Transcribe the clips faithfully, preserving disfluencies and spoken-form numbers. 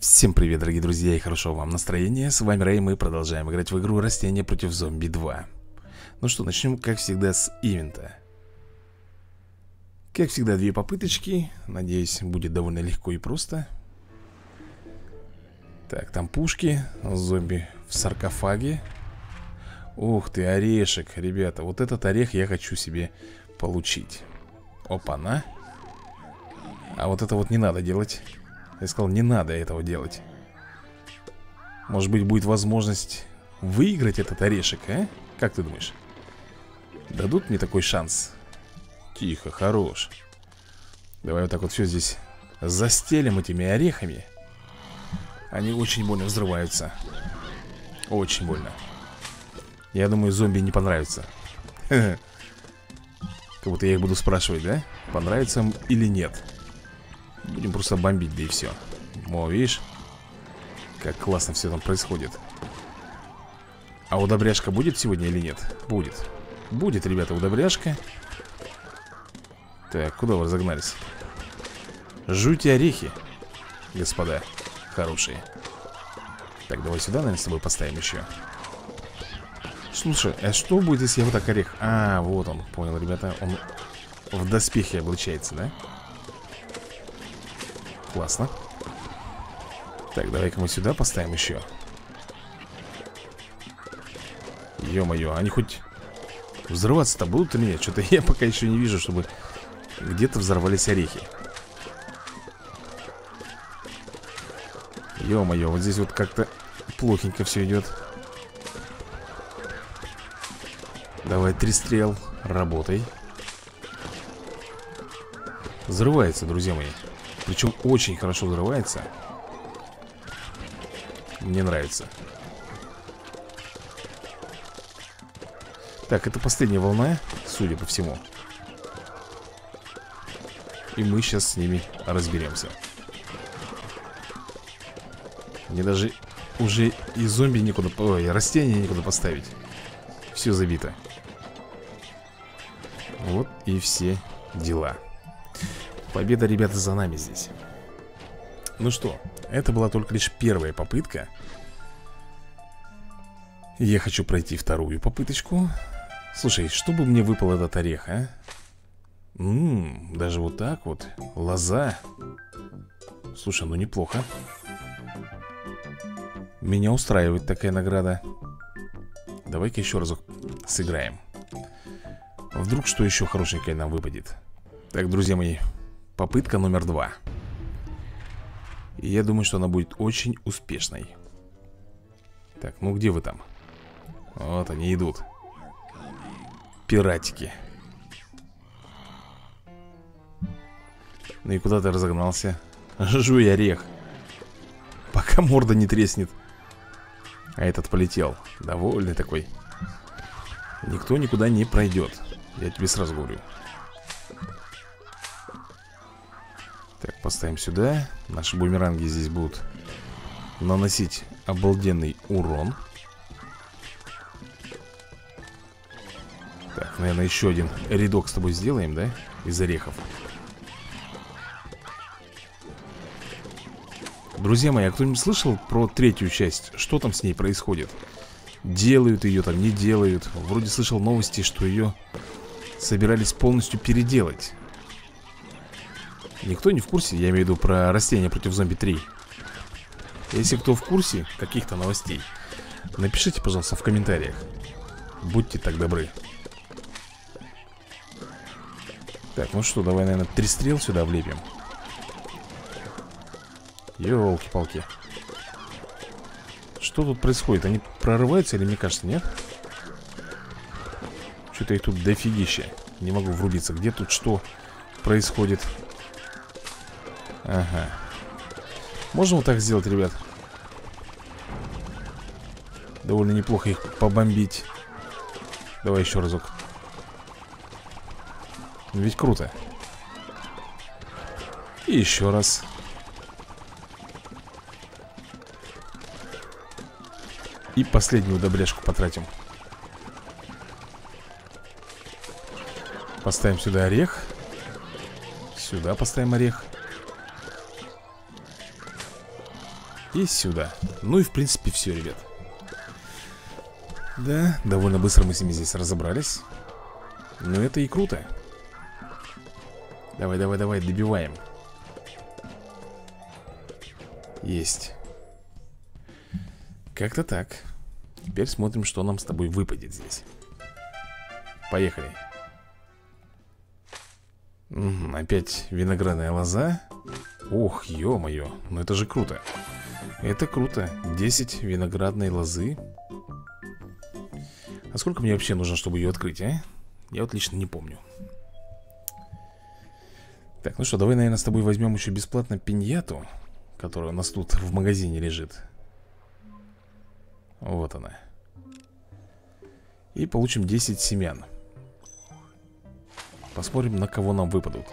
Всем привет, дорогие друзья, и хорошего вам настроения. С вами Рэй, и мы продолжаем играть в игру Растения против зомби два. Ну что, начнем, как всегда, с ивента. Как всегда, две попыточки. Надеюсь, будет довольно легко и просто. Так, там пушки. Зомби в саркофаге. Ух ты, орешек, ребята. Вот этот орех я хочу себе получить. Опа-на. А вот это вот не надо делать. Я сказал, не надо этого делать. Может быть, будет возможность выиграть этот орешек, а? Как ты думаешь? Дадут мне такой шанс? Тихо, хорош. Давай вот так вот все здесь застелим этими орехами. Они очень больно взрываются. Очень больно. Я думаю, зомби не понравится. Как будто я их буду спрашивать, да? Понравится им или нет. Будем просто бомбить, да и все. О, видишь, как классно все там происходит. А удобряшка будет сегодня или нет? Будет. Будет, ребята, удобряшка. Так, куда вы разогнались? Жуйте орехи, господа хорошие. Так, давай сюда, наверное, с тобой поставим еще. Слушай, а что будет, если я вот так орех? А, вот он, понял, ребята. Он в доспехе облачается, да? Классно. Так, давай-ка мы сюда поставим еще. Ё-моё, они хоть взрываться-то будут или нет? Что-то я пока еще не вижу, чтобы где-то взорвались орехи. Ё-моё, вот здесь вот как-то плохенько все идет. Давай, три стрел, работай. Взрывается, друзья мои. Причем очень хорошо взрывается. Мне нравится. Так, это последняя волна, судя по всему. И мы сейчас с ними разберемся. Мне даже уже и зомби некуда... Ой, и растения некуда поставить. Все забито. Вот и все дела. Победа, ребята, за нами здесь. Ну что, это была только лишь первая попытка. Я хочу пройти вторую попыточку. Слушай, чтобы мне выпал этот орех, а? Ммм, даже вот так вот. Лоза. Слушай, ну неплохо. Меня устраивает такая награда. Давай-ка еще разок сыграем. Вдруг что еще хорошенькое нам выпадет. Так, друзья мои, попытка номер два. И я думаю, что она будет очень успешной. Так, ну где вы там? Вот они идут. Пиратики. Ну и куда ты разогнался? Жуй орех, пока морда не треснет. А этот полетел, довольный такой. Никто никуда не пройдет, я тебе сразу говорю. Так, поставим сюда. Наши бумеранги здесь будут наносить обалденный урон. Так, наверное, еще один рядок с тобой сделаем, да? Из орехов. Друзья мои, а кто-нибудь слышал про третью часть? Что там с ней происходит? Делают ее там, не делают. Вроде слышал новости, что ее собирались полностью переделать. Никто не в курсе, я имею в виду про растения против зомби три. Если кто в курсе каких-то новостей, напишите, пожалуйста, в комментариях. Будьте так добры. Так, ну что, давай, наверное, три стрел сюда влепим. Ёлки-палки. Что тут происходит? Они прорываются или, мне кажется, нет? Что-то их тут дофигища. Не могу врубиться. Где тут что происходит? Ага. Можно вот так сделать, ребят. Довольно неплохо их побомбить. Давай еще разок. Ведь круто. И еще раз. И последнюю добряшку потратим. Поставим сюда орех. Сюда поставим орех. И сюда. Ну и в принципе все, ребят. Да, довольно быстро мы с ними здесь разобрались. Но это и круто. Давай, давай, давай, добиваем. Есть. Как-то так. Теперь смотрим, что нам с тобой выпадет здесь. Поехали. Угу, опять виноградная лоза. Ох, ё-моё, ну это же круто. Это круто. десять виноградной лозы. А сколько мне вообще нужно, чтобы ее открыть, а? Я вот лично не помню. Так, ну что, давай, наверное, с тобой возьмем еще бесплатно пиньяту, которая у нас тут в магазине лежит. Вот она. И получим десять семян. Посмотрим, на кого нам выпадут.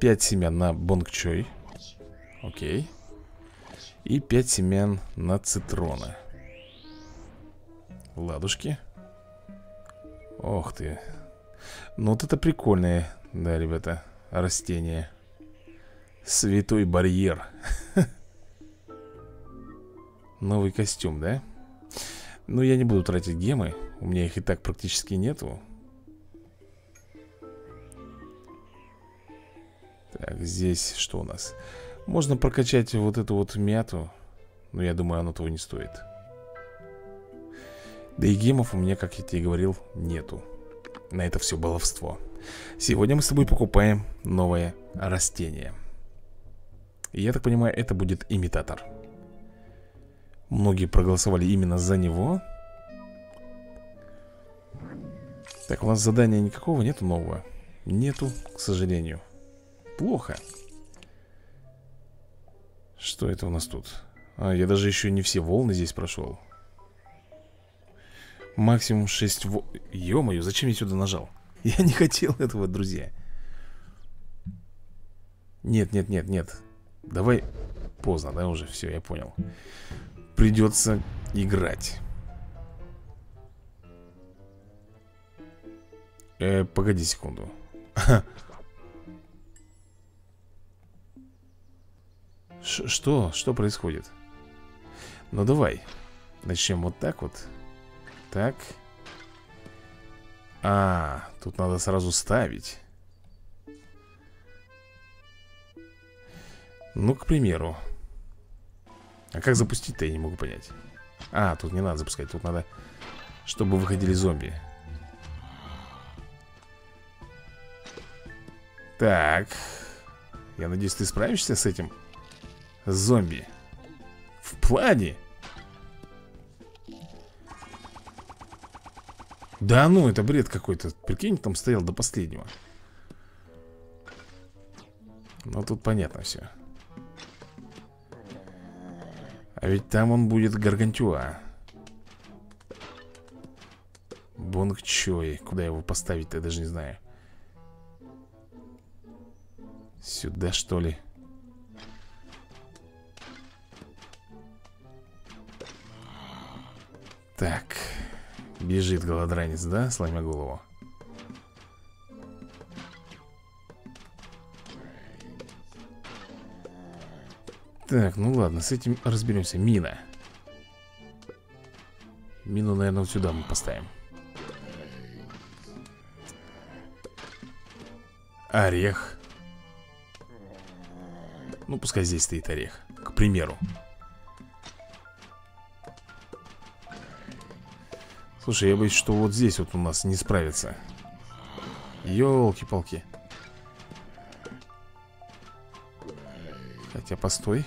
пять семян на бонгчой. Окей. И пять семян на цитрона. Ладушки. Ох ты. Ну вот это прикольное, да, ребята, растение. Святой барьер. Новый костюм, да? Ну я не буду тратить гемы. У меня их и так практически нету. Так, здесь что у нас? Можно прокачать вот эту вот мяту. Но я думаю, оно того не стоит. Да и гемов у меня, как я тебе говорил, нету. На это все баловство. Сегодня мы с тобой покупаем новое растение. И я так понимаю, это будет имитатор. Многие проголосовали именно за него. Так, у нас задания никакого нету нового. Нету, к сожалению. Плохо. Что это у нас тут? А, я даже еще не все волны здесь прошел. Максимум шесть волн. Ё-моё, зачем я сюда нажал? Я не хотел этого, друзья. Нет, нет, нет, нет. Давай. Поздно, да, уже? Все, я понял. Придется играть. Э, погоди секунду. Ш- что? Что происходит? Ну давай. Начнем вот так вот. Так. А, тут надо сразу ставить. Ну, к примеру. А как запустить-то, я не могу понять. А, тут не надо запускать, тут надо, чтобы выходили зомби. Так. Я надеюсь, ты справишься с этим. Зомби. В плане. Да ну, это бред какой-то. Прикинь, там стоял до последнего. Ну тут понятно все. А ведь там он будет гаргантюа. Бонгчой. Куда его поставить-то, я даже не знаю. Сюда, что ли? Так. Бежит голодранец, да, сломя голову. Так, ну ладно, с этим разберемся. Мина. Мину, наверное, вот сюда мы поставим. Орех. Ну, пускай здесь стоит орех, к примеру. Слушай, я боюсь, что вот здесь вот у нас не справится. Ёлки-палки. Хотя, постой.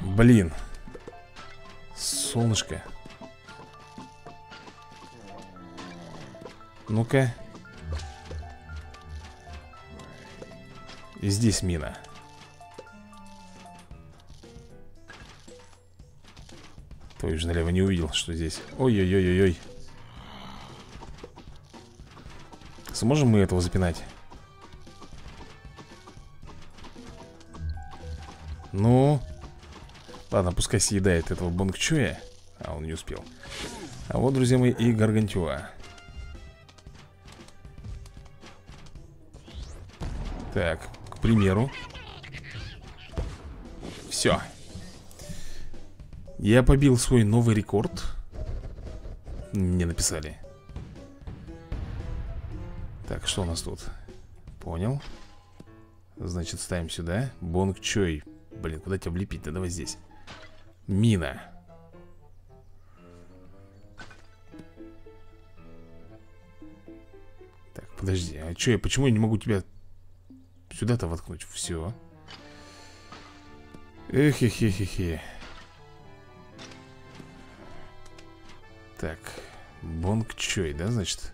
Блин. Солнышко. Ну-ка. И здесь мина. Твой же налево не увидел, что здесь. Ой-ой-ой-ой-ой. Сможем мы этого запинать? Ну. Ладно, пускай съедает этого бонгчоя. А, он не успел. А вот, друзья мои, и гаргантюа. Так, к к примеру. Все. Я побил свой новый рекорд. Мне написали. Так, что у нас тут? Понял. Значит, ставим сюда. Бонг Чой. Блин, куда тебя влепить-то? Давай здесь. Мина. Так, подожди. А чё я, почему я не могу тебя сюда-то воткнуть? Все. Эх, эх, эх, эх, эх. Так. Бонг Чой, да, значит?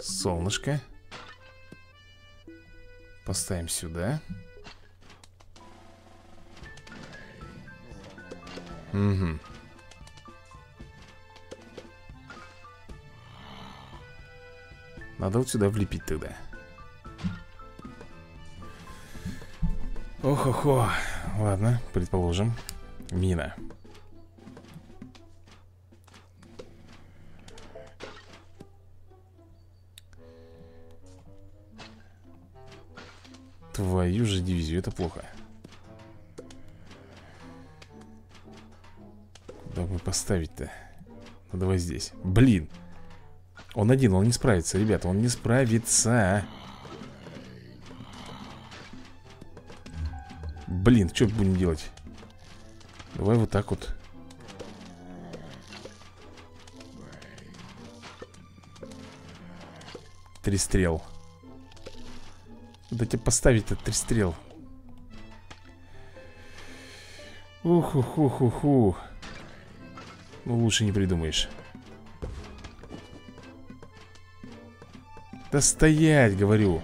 Солнышко. Поставим сюда. Угу. Надо вот сюда влепить тогда. Ох-охо. Ладно, предположим. Мина. Твою же дивизию, это плохо. Куда бы поставить-то? Ну давай здесь. Блин. Он один, он не справится, ребята. Он не справится. Блин, что будем делать? Давай вот так вот. Три стрел. Куда тебе поставить-то три стрел? Уху-ху-ху-ху. Ну лучше не придумаешь. Да стоять, говорю.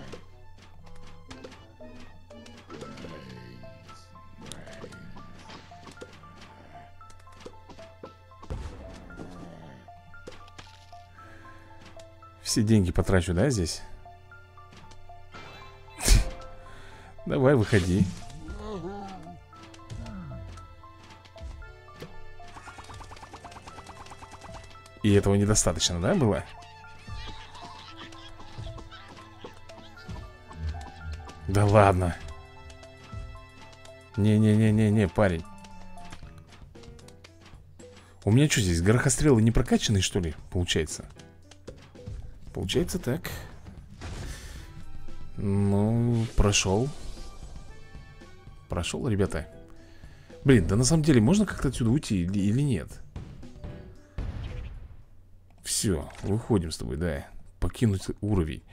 Все деньги потрачу, да, здесь? Давай, выходи. И этого недостаточно, да, было? Да ладно. Не-не-не-не-не, парень. У меня что здесь, горохострелы не прокачанные, что ли, получается? Получается так. Ну, прошел. Прошел, ребята. Блин, да на самом деле можно как-то отсюда уйти или, или нет? Все, выходим с тобой, да. Покинуть уровень.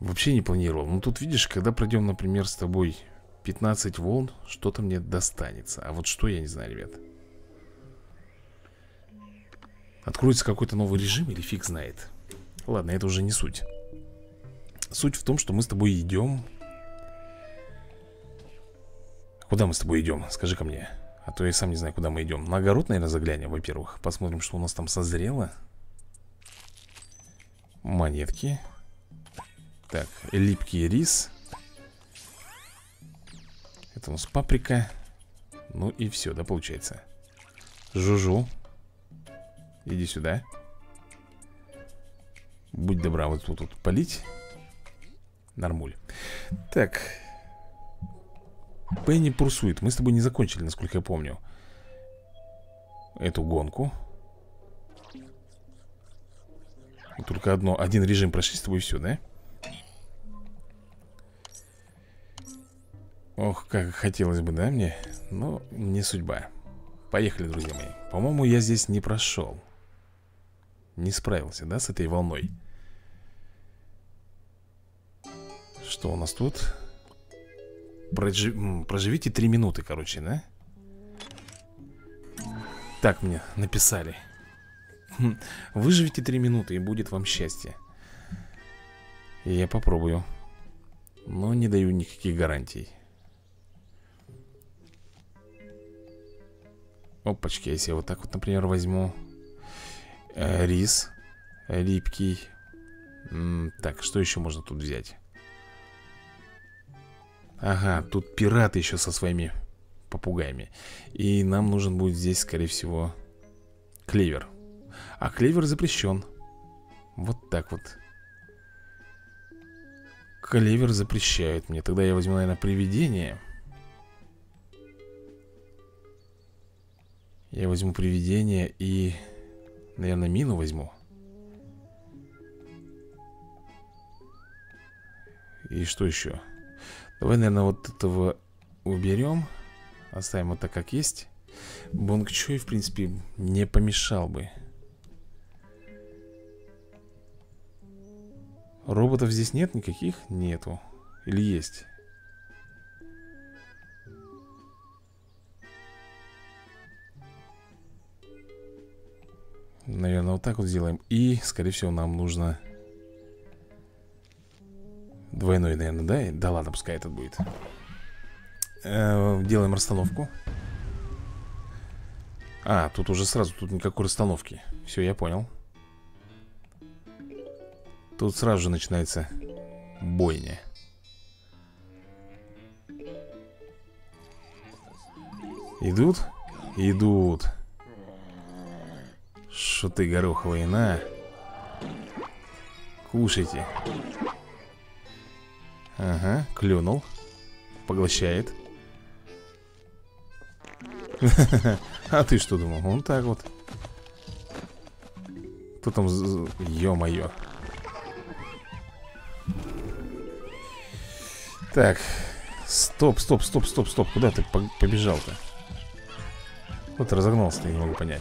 Вообще не планировал. Ну тут видишь, когда пройдем, например, с тобой пятнадцать волн, что-то мне достанется. А вот что, я не знаю, ребят. Откроется какой-то новый режим или фиг знает. Ладно, это уже не суть. Суть в том, что мы с тобой идем. Куда мы с тобой идем? Скажи ко мне. А то я сам не знаю, куда мы идем. На огород, наверное, заглянем, во-первых. Посмотрим, что у нас там созрело. Монетки. Так, липкий рис. Это у нас паприка. Ну и все, да, получается. Жужу. Иди сюда. Будь добра, вот тут вот полить. Нормуль. Так. Пенни Пурсуит. Мы с тобой не закончили, насколько я помню, эту гонку. Только одно, один режим прошли с тобой, и все, да? Ох, как хотелось бы, да, мне? Но не судьба. Поехали, друзья мои. По-моему, я здесь не прошел. Не справился, да, с этой волной. Что у нас тут? Прожив... Проживите три минуты, короче, да? Так мне написали. Выживите три минуты, и будет вам счастье. Я попробую. Но не даю никаких гарантий. Опачки, если я вот так вот, например, возьму э, рис липкий. М-м, Так, что еще можно тут взять? Ага, тут пираты еще со своими попугаями. И нам нужен будет здесь, скорее всего, клевер. А клевер запрещен. Вот так вот. Клевер запрещают мне. Тогда я возьму, наверное, привидение. Я возьму привидение и, наверное, мину возьму. И что еще? Давай, наверное, вот этого уберем. Оставим вот так, как есть. Бонг Чой, в принципе, не помешал бы. Роботов здесь нет никаких? Нету. Или есть? Наверное, вот так вот сделаем. И, скорее всего, нам нужно двойной, наверное, да? Да ладно, пускай этот будет. э-э, Делаем расстановку. А, тут уже сразу, тут никакой расстановки. Все, я понял. Тут сразу же начинается бойня. Идут? Идут. Шо ты, гороховая, на. Кушайте. Ага, клюнул. Поглощает. А ты что думал? Вот так вот. Кто там? Ё-моё. Так, стоп, стоп, стоп, стоп, стоп. Куда ты побежал-то? Вот разогнался-то, я не могу понять.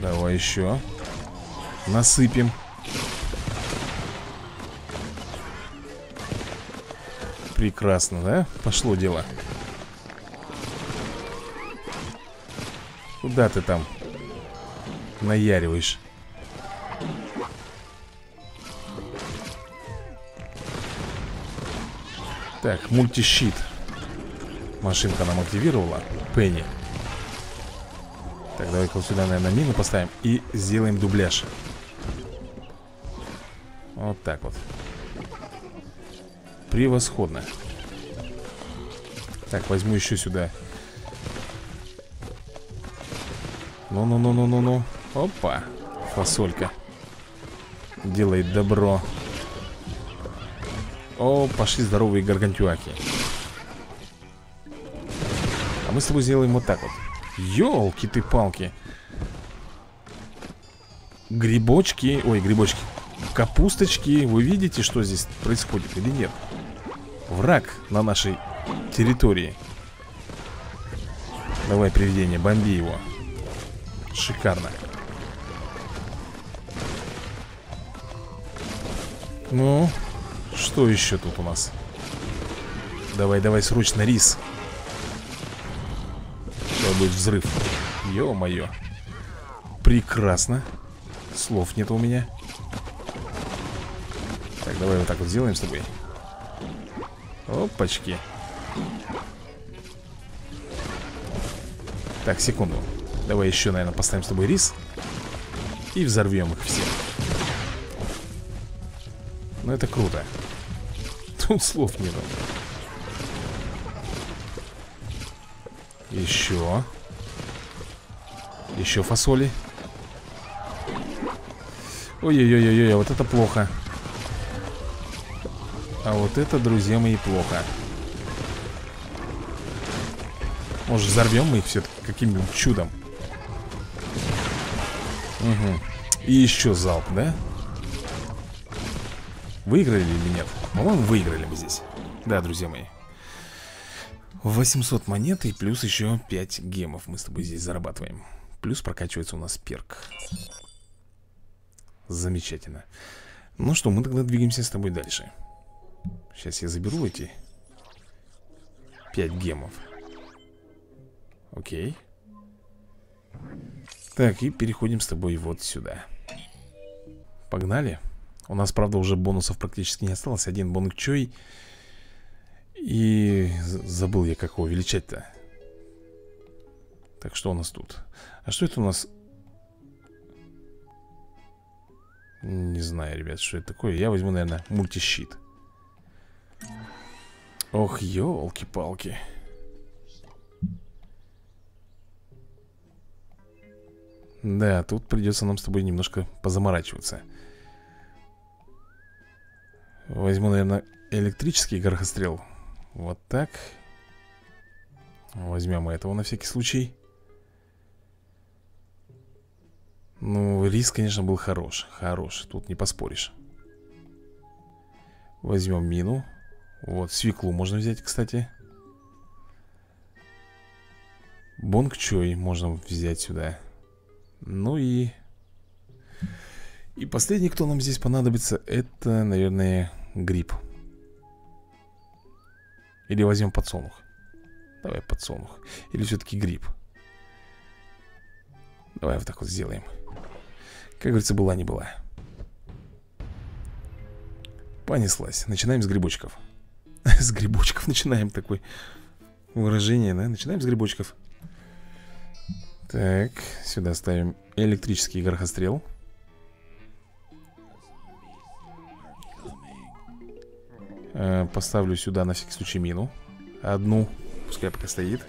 Давай еще. Насыпем. Прекрасно, да? Пошло дело. Куда ты там наяриваешь? Так, мультищит. Машинка нам активировала. Пенни. Так, давай-ка вот сюда, наверное, мину поставим. И сделаем дубляж. Вот так вот. Превосходно. Так, возьму еще сюда. Ну-ну-ну-ну-ну-ну. Опа. Фасолька. Делает добро. О, пошли здоровые гаргантюаки. А мы с тобой сделаем вот так вот. Ёлки ты палки. Грибочки, ой, грибочки. Капусточки, вы видите, что здесь происходит или нет? Враг на нашей территории. Давай, привидение, бомби его. Шикарно. Ну... Что еще тут у нас? Давай, давай, срочно рис. Сейчас будет взрыв. Ё-моё. Прекрасно. Слов нет у меня. Так, давай вот так вот сделаем с тобой. Опачки. Так, секунду. Давай еще, наверное, поставим с тобой рис. И взорвем их всех. Ну это круто. Тут слов нету. Еще. Еще фасоли. Ой-ой-ой-ой, вот это плохо. А вот это, друзья мои, плохо. Может, взорвем мы их все-таки каким-нибудь чудом. Угу. И еще залп, да? Выиграли или нет? По-моему, выиграли мы здесь. Да, друзья мои. восемьсот монет и плюс еще пять гемов мы с тобой здесь зарабатываем. Плюс прокачивается у нас перк. Замечательно. Ну что, мы тогда двигаемся с тобой дальше. Сейчас я заберу эти пять гемов. Окей. Так, и переходим с тобой вот сюда. Погнали. У нас, правда, уже бонусов практически не осталось. Один бонг чой. И забыл я, как его увеличать-то. Так, что у нас тут? А что это у нас? Не знаю, ребят, что это такое. Я возьму, наверное, мультищит. Ох, елки-палки. Да, тут придется нам с тобой немножко позаморачиваться. Возьму, наверное, электрический горохострел. Вот так. Возьмем этого на всякий случай. Ну, риск, конечно, был хорош. Хорош, тут не поспоришь. Возьмем мину. Вот, свеклу можно взять, кстати. Бонг-чой можно взять сюда. Ну и... И последний, кто нам здесь понадобится, это, наверное, гриб. Или возьмем подсолнух. Давай подсолнух. Или все-таки гриб. Давай вот так вот сделаем. Как говорится, была не была. Понеслась. Начинаем с грибочков. С грибочков начинаем, такое выражение, да? Начинаем с грибочков. Так, сюда ставим электрический горохострел. Поставлю сюда на всякий случай мину. Одну, пускай пока стоит.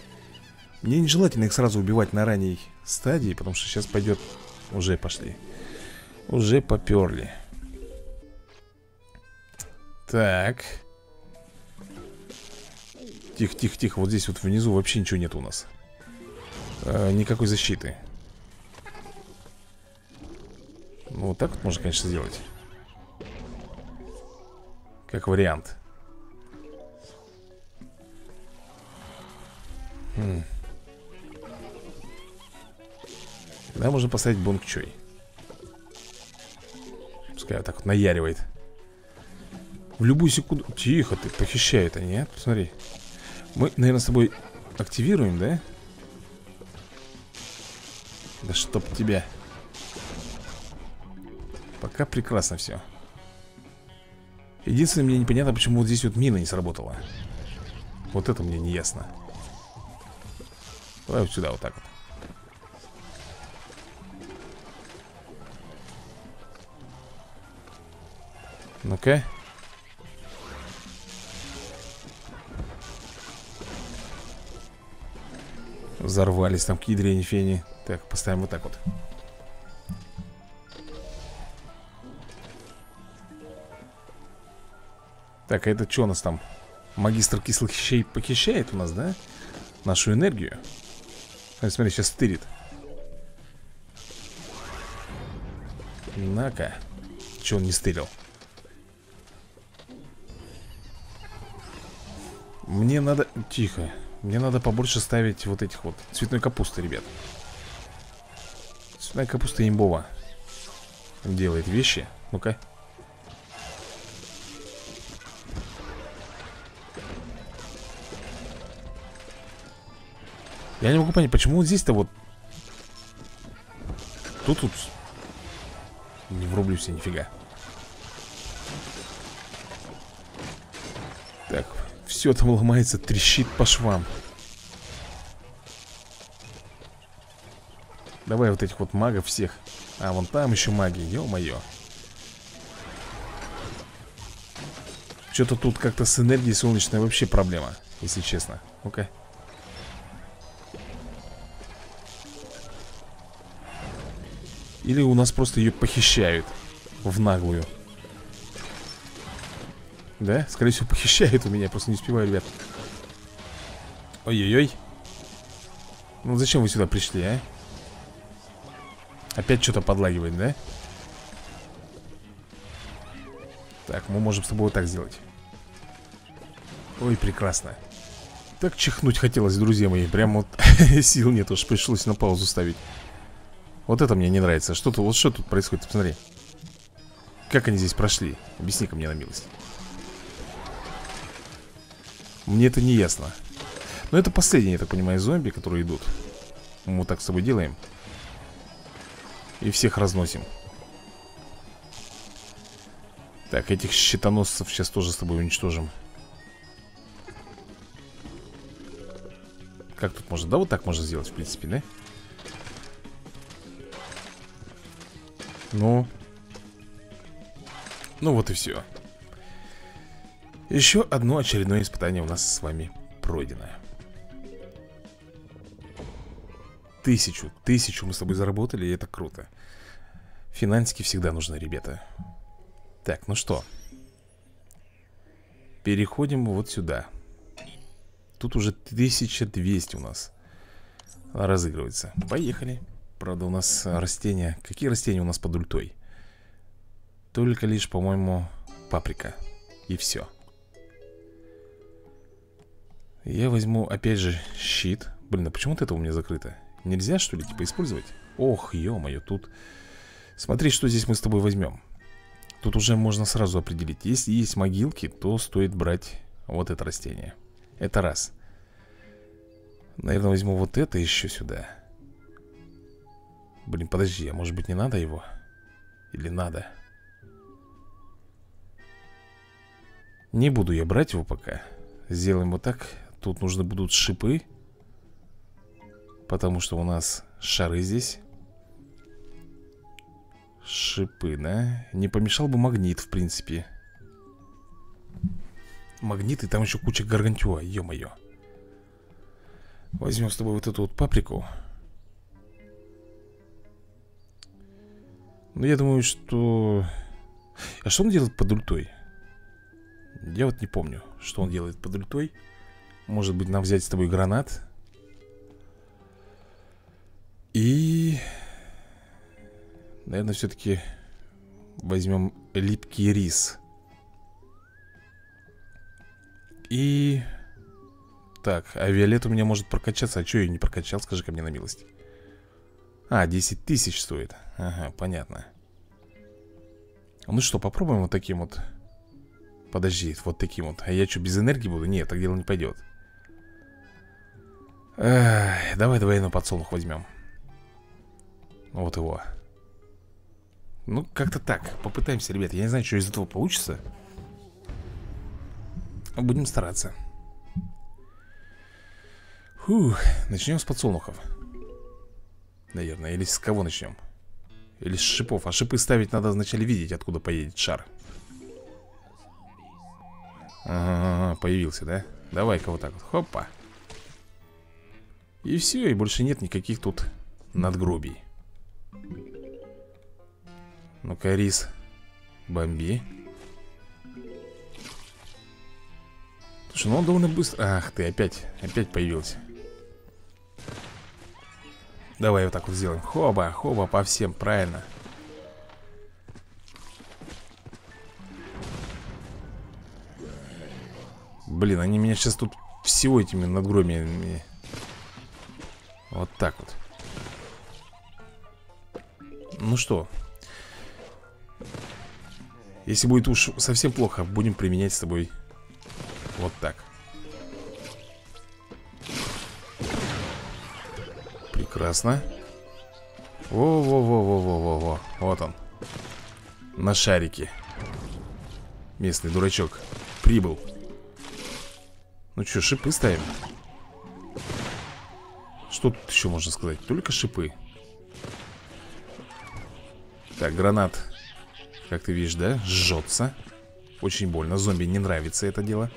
Мне нежелательно их сразу убивать на ранней стадии, потому что сейчас пойдет... Уже пошли. Уже поперли. Так. Тихо, тихо, тихо. Вот здесь вот внизу вообще ничего нет у нас. Э, никакой защиты. Ну, вот так вот можно, конечно, сделать. Как вариант. Хм. Да, можно поставить бонг-чой. Пускай вот так вот наяривает. В любую секунду... Тихо ты, похищают они, а? Посмотри. Мы, наверное, с тобой активируем, да? Да чтоб тебя. Пока прекрасно все. Единственное, мне непонятно, почему вот здесь вот мина не сработала. Вот это мне не ясно. Давай вот сюда вот так вот. Ну-ка. Взорвались там кедрени фени. Так, поставим вот так вот. Так, а это что у нас там? Магистр кислых щей похищает у нас, да? Нашу энергию. Смотри, сейчас стырит. На-ка. Че он не стырил? Мне надо... Тихо. Мне надо побольше ставить вот этих вот. Цветной капусты, ребят. Цветная капуста имбова. Делает вещи. Ну-ка. Я не могу понять, почему вот здесь-то вот... Тут тут... Не врублюсь я нифига. Так... Все там ломается, трещит по швам. Давай вот этих вот магов всех. А, вон там еще маги, ё-моё. Что-то тут как-то с энергией солнечной вообще проблема, если честно. Ну-ка. Или у нас просто ее похищают в наглую. Да? Скорее всего, похищает у меня. Я просто не успеваю, ребят. Ой-ой-ой. Ну, зачем вы сюда пришли, а? Опять что-то подлагивает, да? Так, мы можем с тобой вот так сделать. Ой, прекрасно. Так чихнуть хотелось, друзья мои. Прям вот сил нет, уж пришлось на паузу ставить. Вот это мне не нравится. Что-то, вот что тут происходит, посмотри. Как они здесь прошли? Объясни-ка мне на милость. Мне это не ясно. Но это последние, я так понимаю, зомби, которые идут. Мы вот так с собой делаем. И всех разносим. Так, этих щитоносцев сейчас тоже с тобой уничтожим. Как тут можно? Да вот так можно сделать, в принципе, да? Ну... Ну вот и все. Еще одно очередное испытание у нас с вами пройдено. Тысячу, тысячу мы с тобой заработали, и это круто. Финансики всегда нужны, ребята. Так, ну что, переходим вот сюда. Тут уже тысяча двести у нас разыгрывается. Поехали. Правда, у нас растения. Какие растения у нас под ультой? Только лишь, по-моему, паприка. И все. Я возьму, опять же, щит. Блин, а почему вот это у меня закрыто? Нельзя, что ли, типа, использовать? Ох, ё-моё, тут... Смотри, что здесь мы с тобой возьмем. Тут уже можно сразу определить. Если есть могилки, то стоит брать вот это растение. Это раз. Наверное, возьму вот это еще сюда. Блин, подожди, а может быть не надо его? Или надо? Не буду я брать его пока. Сделаем вот так. Тут нужны будут шипы, потому что у нас шары здесь. Шипы, да? Не помешал бы магнит, в принципе. Магнит, и там еще куча гаргантюа, ё-моё. Возьмем с тобой вот эту вот паприку. Ну, я думаю, что... А что он делает под ультой? Я вот не помню, что он делает под ультой. Может быть, нам взять с тобой гранат. И... Наверное, все-таки возьмем липкий рис. И... Так, а Виолет у меня может прокачаться. А что я не прокачал, скажи ко мне на милость. А, десять тысяч стоит. Ага, понятно. Ну что, попробуем вот таким вот. Подожди, вот таким вот. А я что, без энергии буду? Нет, так дело не пойдет. Эх, давай, давай, на подсолнух возьмем. Вот его. Ну, как-то так. Попытаемся, ребята. Я не знаю, что из этого получится. Будем стараться. Фух, начнем с подсолнухов. Наверное, или с кого начнем? Или с шипов. А шипы ставить надо вначале видеть, откуда поедет шар. Ага, появился, да? Давай-ка вот так вот. Хопа. И все, и больше нет никаких тут надгробий. Ну-ка, рис. Бомби. Слушай, ну он довольно быстро... Ах ты, опять, опять появился. Давай вот так вот сделаем. Хоба, хоба по всем, правильно. Блин, они меня сейчас тут всего этими надгробиями. Вот так вот. Ну что, если будет уж совсем плохо, будем применять с тобой вот так. Прекрасно. Во-во-во-во-во-во-во. Вот он. На шарике. Местный дурачок прибыл. Ну что, шипы ставим. Что тут еще можно сказать? Только шипы. Так, гранат, как ты видишь, да? Жжется. Очень больно. Зомби не нравится это дело.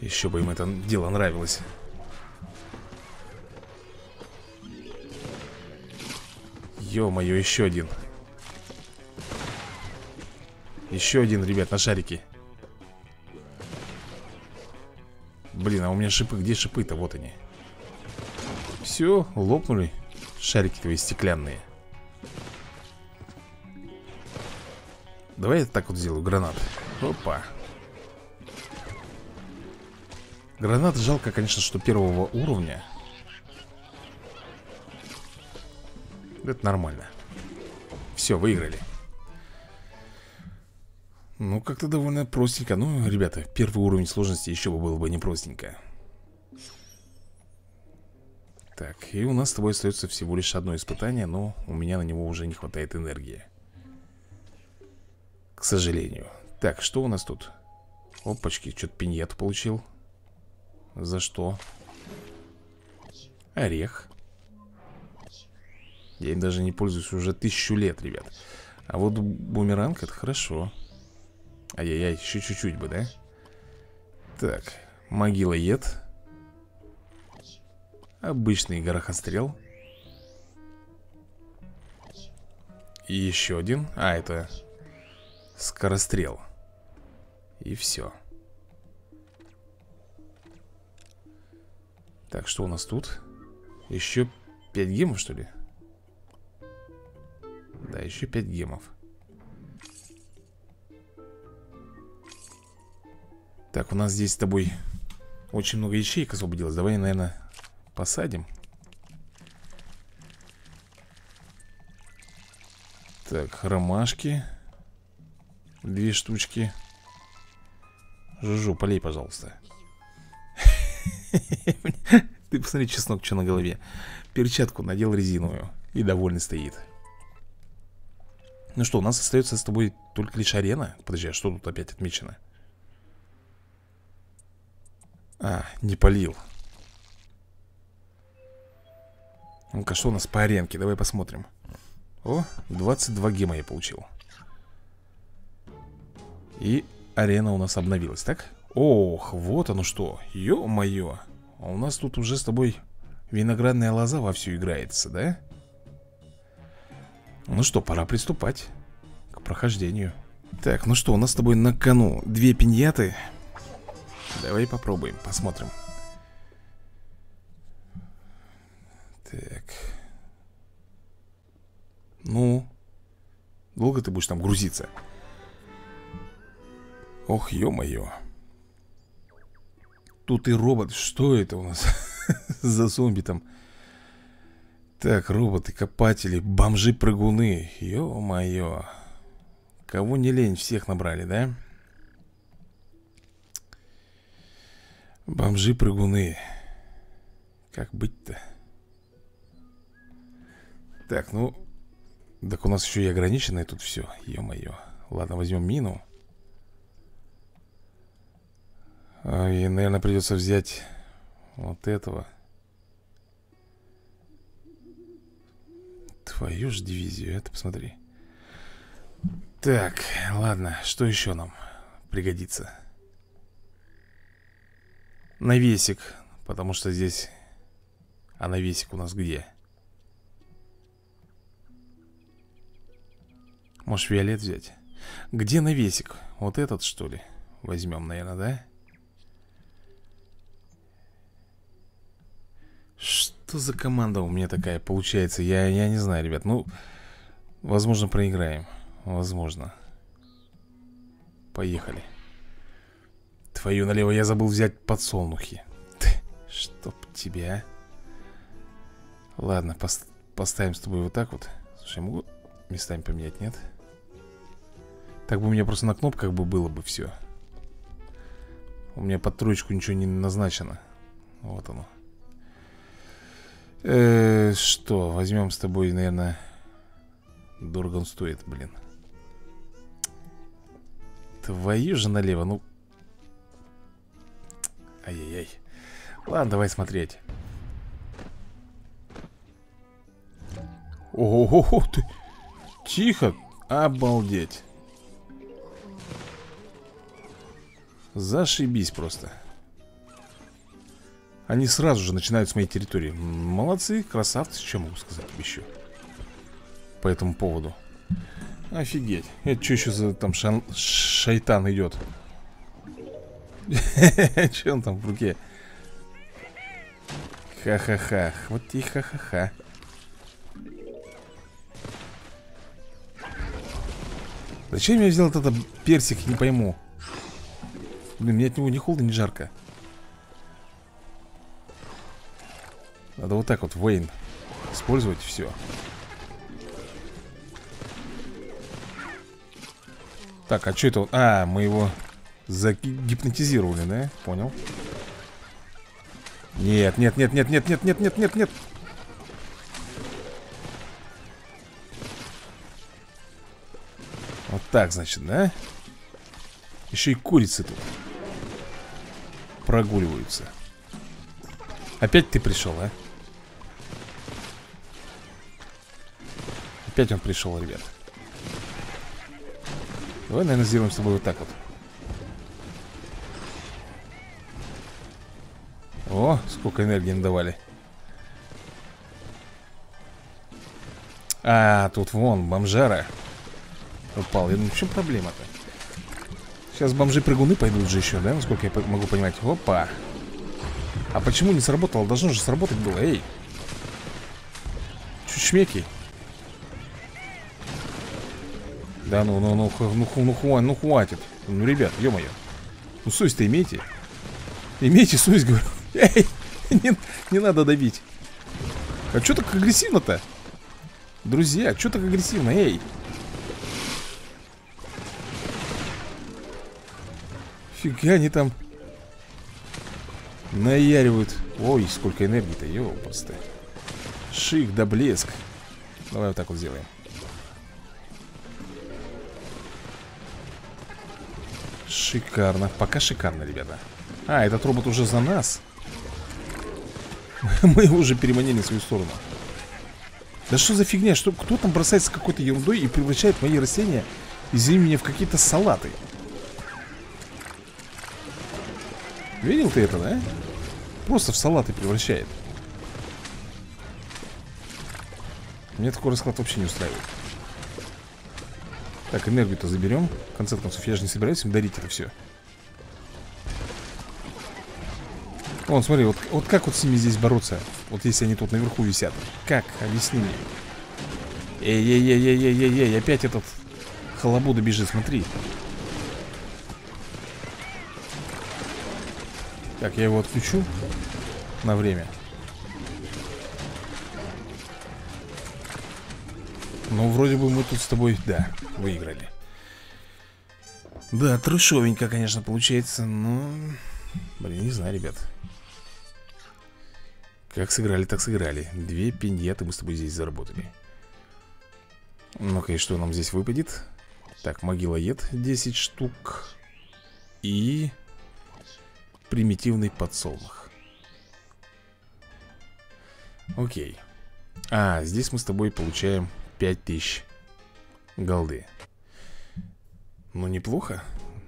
Еще бы им это дело нравилось. Ё-моё, еще один. Еще один, ребят, на шарике. Блин, а у меня шипы. Где шипы-то? Вот они. Все, лопнули шарики твои стеклянные. Давай я так вот сделаю, гранат. Опа. Гранат жалко, конечно, что первого уровня. Это нормально. Все, выиграли. Ну, как-то довольно простенько. Ну, ребята, первый уровень сложности еще бы было бы не простенько. Так, и у нас с тобой остается всего лишь одно испытание, но у меня на него уже не хватает энергии, к сожалению. Так, что у нас тут? Опачки, что-то пиньету получил. За что? Орех. Я им даже не пользуюсь уже тысячу лет, ребят. А вот бумеранг, это хорошо. Ай-яй-яй, еще чуть-чуть бы, да? Так, могила ед. Обычный горохострел. И еще один. А, это скорострел. И все. Так, что у нас тут? Еще пять гемов, что ли? Да, еще пять гемов. Так, у нас здесь с тобой очень много ячеек освободилось. Давай, наверное, посадим. Так, ромашки. Две штучки. Жужу, полей, пожалуйста. Ты посмотри, чеснок, что на голове. Перчатку надел резиновую. И довольный стоит. Ну что, у нас остается с тобой только лишь арена. Подожди, а что тут опять отмечено? А, не полил. Ну-ка, что у нас по аренке? Давай посмотрим. О, двадцать два гема я получил. И арена у нас обновилась, так? Ох, вот оно что. Ё-моё. А у нас тут уже с тобой виноградная лоза вовсю играется, да? Ну что, пора приступать к прохождению. Так, ну что, у нас с тобой на кону две пиньяты. Давай попробуем, посмотрим. Так. Ну, долго ты будешь там грузиться? Ох, ё-моё. Тут и робот. Что это у нас за зомби там? Так, роботы, копатели, бомжи-прыгуны. Ё-моё. Кого не лень, всех набрали, да? Бомжи-прыгуны. Как быть-то? Так, ну... Так у нас еще и ограниченное тут все. Ё-моё. Ладно, возьмем мину. И, наверное, придется взять вот этого. Твою ж дивизию, это посмотри. Так, ладно, что еще нам пригодится? Навесик, потому что здесь... А навесик у нас где? Можешь фиолет взять. Где навесик? Вот этот, что ли? Возьмем, наверное, да? Что за команда у меня такая получается? Я, я не знаю, ребят. Ну, возможно, проиграем. Возможно. Поехали. Твою налево, я забыл взять подсолнухи. Чтоб тебя. Ладно, пос поставим с тобой вот так вот. Слушай, я могу местами поменять, нет? Так бы у меня просто на кнопках бы было бы все. У меня под троечку ничего не назначено. Вот оно. Э, что, возьмем с тобой, наверное. Дорого он стоит, блин. Твою же налево, ну. Ай-яй-яй. Ладно, давай смотреть. Ого-го-го, ты. Тихо, обалдеть. Зашибись просто. Они сразу же начинают с моей территории. Молодцы, красавцы, что могу сказать еще по этому поводу. Офигеть. Это что еще за там шан... шайтан идет? Че он там в руке? Ха-ха-ха. Вот и ха-ха-ха. Зачем я взял этот персик, не пойму. Блин, мне от него ни холодно, ни жарко. Надо вот так вот, Вейн, использовать все. Так, а что это? А, мы его загипнотизировали, да? Понял. Нет, нет, нет, нет, нет, нет, нет, нет, нет, нет. Вот так, значит, да? Еще и курицы тут прогуливаются. Опять ты пришел, а? Опять он пришел, ребят. Давай, наверное, сделаем с тобой вот так вот. О, сколько энергии нам давали. А, тут вон, бомжара упал. Я думаю, в чем проблема-то? Сейчас бомжи-прыгуны пойдут же еще, да? Насколько я могу понимать. Опа. А почему не сработало? Должно же сработать было, эй. Чучмеки. Да ну, ну, ну, ну, ну, ну, ну хватит. Ну, ребят, ё-моё. Ну, совесть-то имейте. Имейте совесть, говорю. Эй, не, не надо давить. А чё так агрессивно-то? Друзья, чё так агрессивно, эй. Фига они там наяривают. Ой, сколько энергии-то, ё, просто. Шик да блеск. Давай вот так вот сделаем. Шикарно, пока шикарно, ребята. А, этот робот уже за нас. Мы его уже переманили в свою сторону. Да что за фигня, что, кто там бросается какой-то ерундой и превращает мои растения, извини меня, в какие-то салаты. Видел ты это, да? Просто в салаты превращает. Мне такой расклад вообще не устраивает. Так, энергию-то заберем. В конце концов, я же не собираюсь им дарить это все. Вон, смотри, вот, вот как вот с ними здесь бороться? Вот если они тут наверху висят. Как? Объясни мне. Эй-эй-эй-эй-эй-эй-эй, опять этот халабуда бежит, смотри. Так, я его отключу на время. Ну, вроде бы мы тут с тобой, да, выиграли. Да, трешовенько, конечно, получается, но... Блин, не знаю, ребят. Как сыграли, так сыграли. Две пиньяты мы с тобой здесь заработали. Ну-ка, и что нам здесь выпадет? Так, могилоед десять штук. И... примитивный подсолнух. Окей. А, здесь мы с тобой получаем... пять тысяч голды. Ну, неплохо.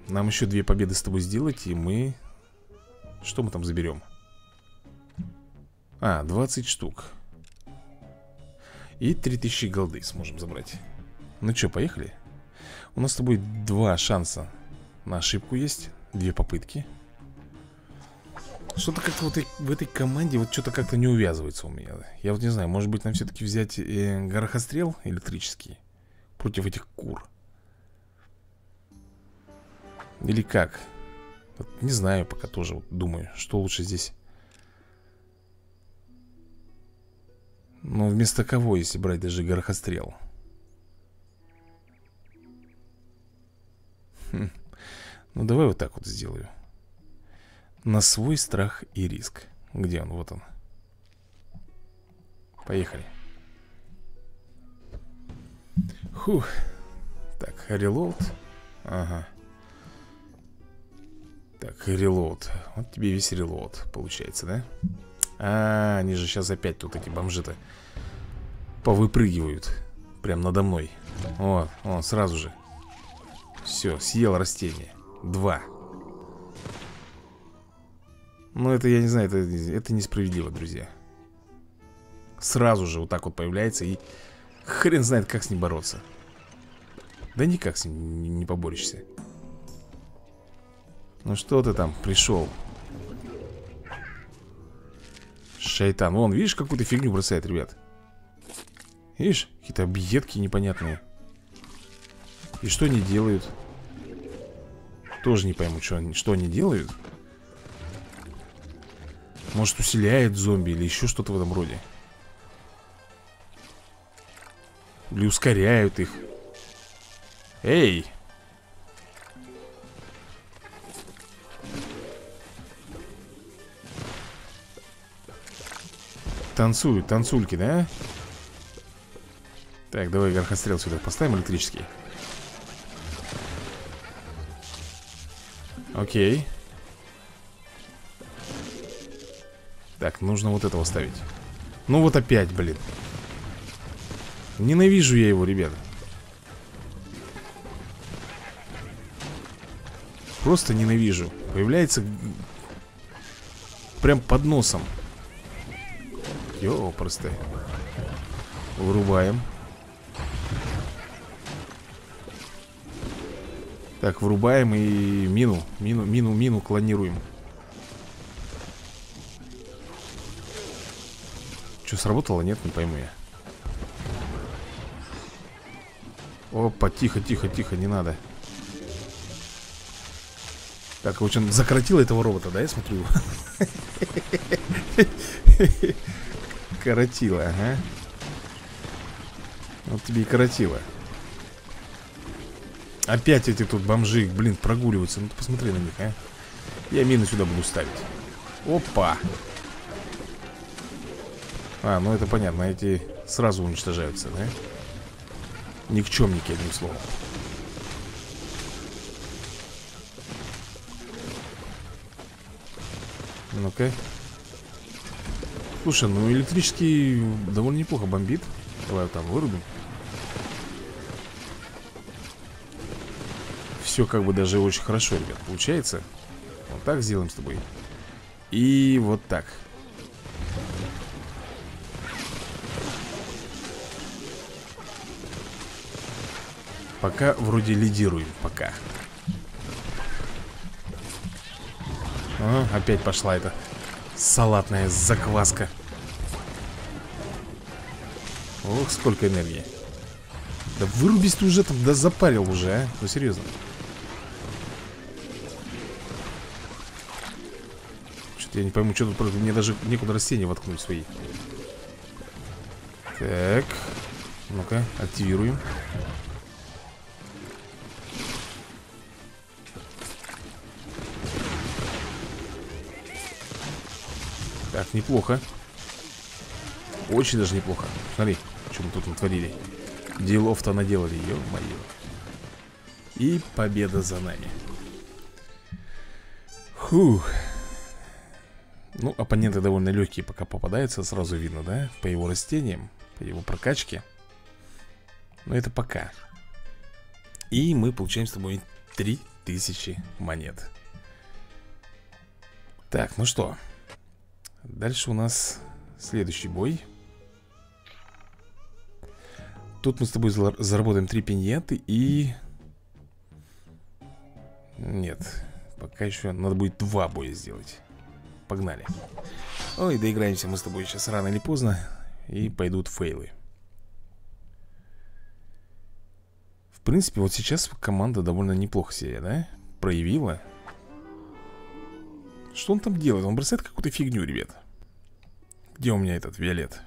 Нам еще две победы с тобой сделать, и мы... Что мы там заберем? А, двадцать штук. И три тысячи голды сможем забрать. Ну что, поехали? У нас с тобой два шанса на ошибку есть. Две попытки. Что-то как-то вот в этой команде вот что-то как-то не увязывается у меня. Я вот не знаю, может быть, нам все-таки взять э, горохострел электрический против этих кур. Или как? Вот не знаю пока тоже, вот думаю, что лучше здесь. Ну, вместо кого, если брать даже горохострел? Хм. Ну, давай вот так вот сделаю. На свой страх и риск. Где он? Вот он. Поехали. Хух. Так, релоуд. Ага. Так, релоуд. Вот тебе весь релоуд получается, да? А, они же сейчас опять тут эти бомжи-то повыпрыгивают. Прям надо мной. Вот, он сразу же. Все, съел растение. Два. Ну, это, я не знаю, это, это несправедливо, друзья. Сразу же вот так вот появляется, и хрен знает, как с ним бороться. Да никак с ним не поборешься. Ну, что ты там пришел? Шайтан. Вон, видишь, какую-то фигню бросает, ребят. Видишь, какие-то объедки непонятные. И что они делают? Тоже не пойму, что они, что они делают. Может, усиляет зомби или еще что-то в этом роде. Или ускоряют их. Эй! Танцуют, танцульки, да? Так, давай горохострел сюда поставим электрический. Окей. Так, нужно вот этого ставить. Ну вот опять, блин. Ненавижу я его, ребята. Просто ненавижу. Появляется прям под носом. Йо, просто. Вырубаем. Так, врубаем и мину, мину, мину, мину клонируем. Что, сработало? Нет, не пойму я. Опа, тихо, тихо, тихо, не надо. Так, в общем, закоротил этого робота, да, я смотрю его. Коротило, ага. Вот тебе и коротило. Опять эти тут бомжи, блин, прогуливаются. Ну ты посмотри на них, а. Я мину сюда буду ставить. Опа. А, ну это понятно, эти сразу уничтожаются, да? Никчемники, одним словом. Ну-ка. Слушай, ну электрический довольно неплохо бомбит. Давай вот там вырубим. Все как бы даже очень хорошо, ребят, получается. Вот так сделаем с тобой. И вот так. Пока вроде лидируем, пока. А, опять пошла эта салатная закваска. Ох, сколько энергии. Да вырубись ты уже там, да запарил уже, а. Ну серьезно. Что-то я не пойму, что тут. Мне даже некуда растения воткнуть свои. Так. Ну-ка, активируем. Так, неплохо. Очень даже неплохо. Смотри, что мы тут натворили. Делов-то наделали, ё-моё. И победа за нами. Фух. Ну, оппоненты довольно легкие пока попадаются. Сразу видно, да? По его растениям, по его прокачке. Но это пока. И мы получаем с тобой три тысячи монет. Так, ну что. Дальше у нас следующий бой. Тут мы с тобой заработаем три пиньеты и... Нет, пока еще надо будет два боя сделать. Погнали. Ой, доиграемся мы с тобой сейчас рано или поздно. И пойдут фейлы. В принципе, вот сейчас команда довольно неплохо себя, да? Проявила. Что он там делает? Он бросает какую-то фигню, ребят. Где у меня этот Виолет?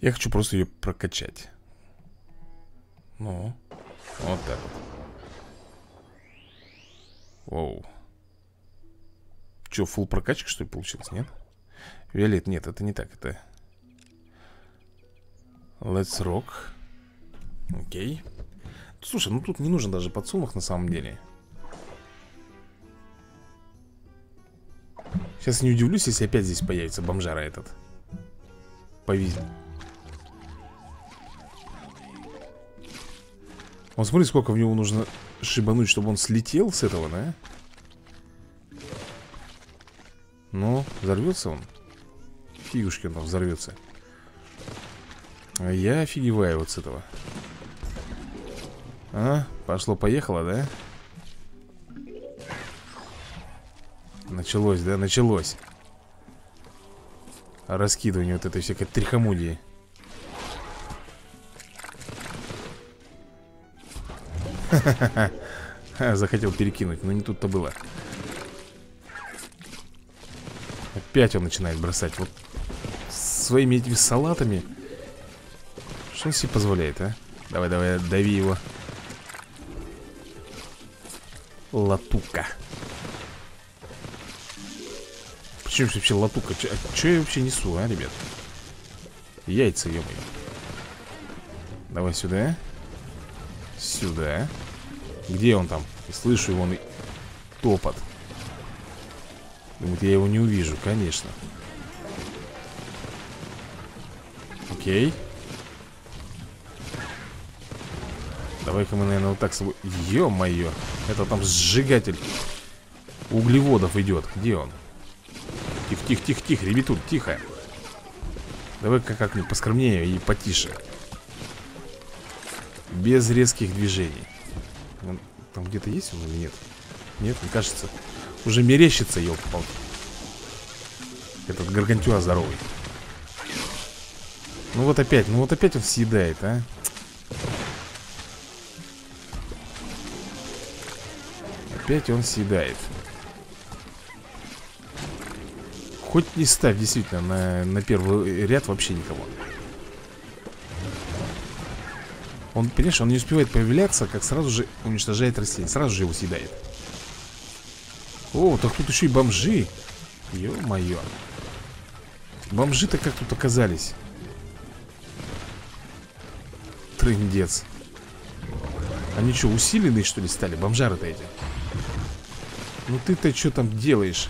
Я хочу просто ее прокачать. Ну, вот так вот. Оу. Че, фулл прокачка, что ли, получилось, нет? Виолет, нет, это не так, это... Let's rock. Окей. Слушай, ну тут не нужен даже подсумок на самом деле. Сейчас не удивлюсь, если опять здесь появится бомжара этот. Повезет. Вот смотри, сколько в него нужно шибануть, чтобы он слетел с этого, да? Ну, взорвется он. Фигушки он там взорвется. А я офигеваю вот с этого. А, пошло-поехало, да? Началось, да? Началось. Раскидывание вот этой всякой трихомудии. Ха-ха-ха. Захотел перекинуть, но не тут-то было. Опять он начинает бросать. Вот своими этими салатами. Что он себе позволяет, а? Давай-давай, дави его. Латука. Почему вообще латука? Че, че я вообще несу, а, ребят? Яйца, ё-моё. Давай сюда. Сюда. Где он там? Слышу его, он и... топот. Думает, я его не увижу, конечно. Окей. Давай-ка мы, наверное, вот так с собой... Ё-моё. Это там сжигатель углеводов идет. Где он? Тихо, тихо, тихо, тихо, ребятут, тихо. Давай-ка как-нибудь поскромнее и потише. без резких движений. Там где-то есть он или нет? Нет, мне кажется. Уже мерещится, елки-палки. Этот гаргантюа здоровый. Ну вот опять, ну вот опять он съедает, а. Опять он съедает. Хоть не ставь, действительно, на, на первый ряд вообще никого. Он, понимаешь, он не успевает появляться, как сразу же уничтожает растение. Сразу же его съедает. О, так тут еще и бомжи. Ё-моё. Бомжи-то как тут оказались? Трындец. Они что, усиленные, что ли, стали? Бомжары-то эти. Ну ты-то что там делаешь?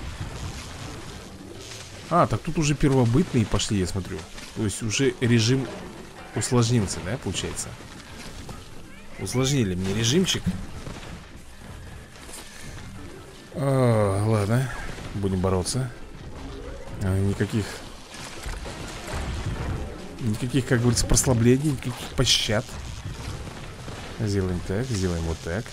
А, так тут уже первобытные пошли, я смотрю. То есть уже режим усложнился, да, получается? Усложнили мне режимчик. О, ладно, будем бороться. а, Никаких Никаких, как говорится, прослаблений, никаких пощад. Сделаем так, сделаем вот так.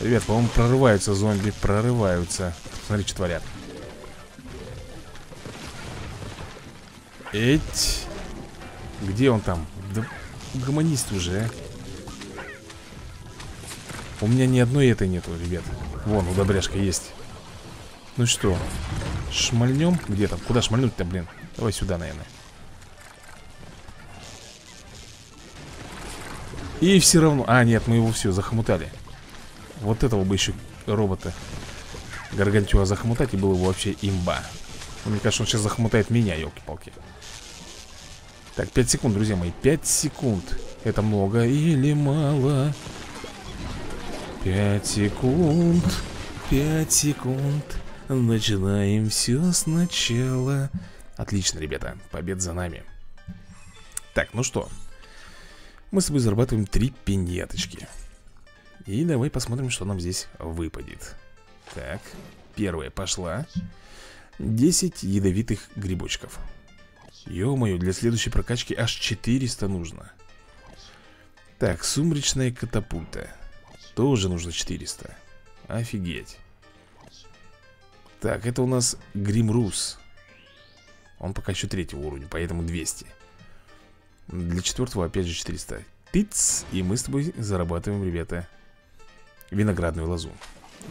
Ребят, по-моему, прорываются зомби. Прорываются. Смотри, что творят. Эть. Где он там? Да гуманист уже. У меня ни одной этой нету, ребят. Вон, удобряшка есть. Ну что, шмальнем? Где там? Куда шмальнуть-то, блин? Давай сюда, наверное. И все равно... А, нет, мы его все, захомутали. Вот этого бы еще робота гаргантюа захомутать, и было бы вообще имба. Мне кажется, он сейчас захомутает меня, елки-палки. Так, пять секунд, друзья мои, пять секунд. Это много или мало? пять секунд, пять секунд. Начинаем все сначала. Отлично, ребята, победа за нами. Так, ну что, мы с тобой зарабатываем три пинеточки. И давай посмотрим, что нам здесь выпадет. Так, первая пошла. десять ядовитых грибочков. Ё-моё, для следующей прокачки аж четыреста нужно. Так, сумречная катапульта. Тоже нужно четыреста. Офигеть. Так, это у нас Гримрус. Он пока еще третьего уровня, поэтому двести. Для четвертого опять же четыреста. Тыц, и мы с тобой зарабатываем, ребята, виноградную лозу.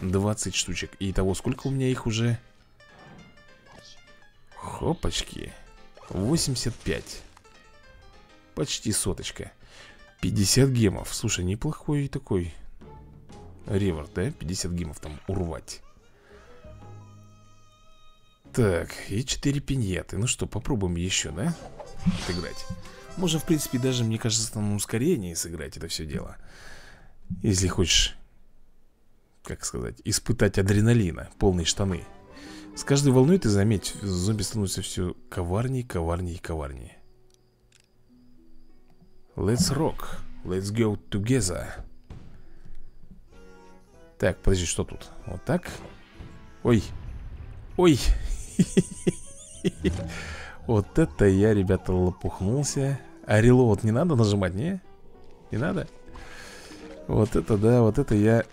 Двадцать штучек. И того сколько у меня их уже? Хопочки. Восемьдесят пять. Почти соточка. Пятьдесят гемов. Слушай, неплохой такой реворд, да? пятьдесят гемов там урвать. Так, и четыре пиньеты. Ну что, попробуем еще, да? Отыграть. Можно, в принципе, даже, мне кажется, на ускорении сыграть это все дело. Если хочешь, как сказать, испытать адреналина, полные штаны. С каждой волной, ты заметь, зомби становятся все коварнее, коварнее, коварнее. Let's rock, let's go together. Так, подожди, что тут? Вот так. Ой, ой. Вот это я, ребята, лопухнулся. А релоуд не надо нажимать, не? Не надо? Вот это да, вот это я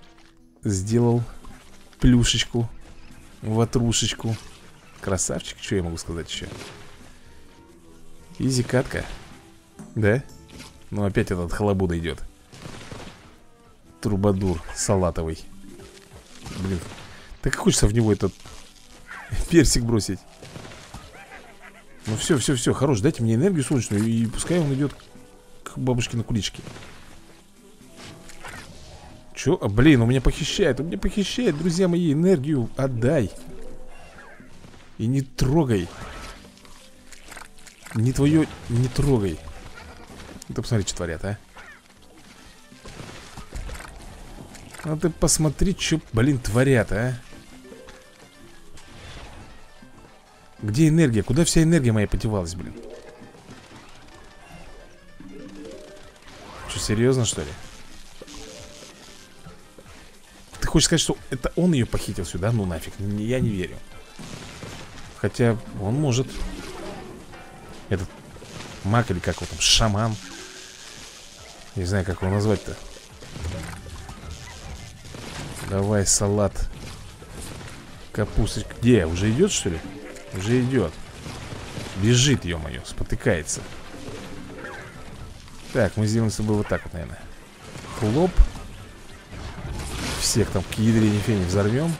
сделал плюшечку, ватрушечку. Красавчик, что я могу сказать еще? Изи катка. Да? Ну опять этот халабуда идет. Трубадур салатовый. Блин, так хочется в него этот персик бросить. Ну все, все, все, хорош, дайте мне энергию солнечную. И пускай он идет к бабушке на куличке. Че? А, блин, он меня похищает. Он меня похищает, друзья мои, энергию отдай. И не трогай. Не твое, не трогай. Ты посмотри, что творят, а. А ты посмотри, что, блин, творят, а. Где энергия? Куда вся энергия моя подевалась, блин? Что, серьезно, что ли? Ты хочешь сказать, что это он ее похитил сюда? Ну нафиг, я не верю. Хотя он может. Этот маг или как его там, шаман. Не знаю, как его назвать-то. Давай салат. Капусточка. Где? Уже идет, что ли? Уже идет. Бежит, ё-моё, спотыкается. Так, мы сделаем с собой вот так вот, наверное. Хлоп. Всех там к ядре не фени взорвем.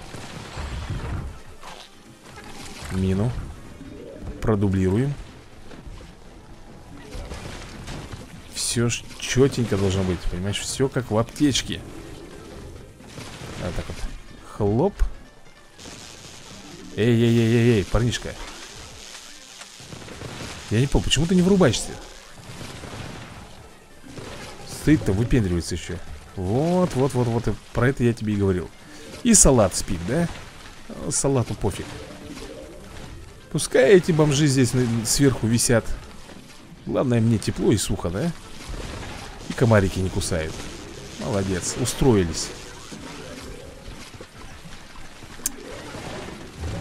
Мину продублируем. Все ж четенько должно быть, понимаешь? Все как в аптечке. Вот так вот. Хлоп. Эй-эй-эй-эй-эй, парнишка. Я не помню, почему ты не врубаешься? Стоит-то, выпендривается еще. Вот, вот, вот, вот. Про это я тебе и говорил. И салат спит, да? Салату пофиг. Пускай эти бомжи здесь сверху висят. Главное, мне тепло и сухо, да? И комарики не кусают. Молодец, устроились.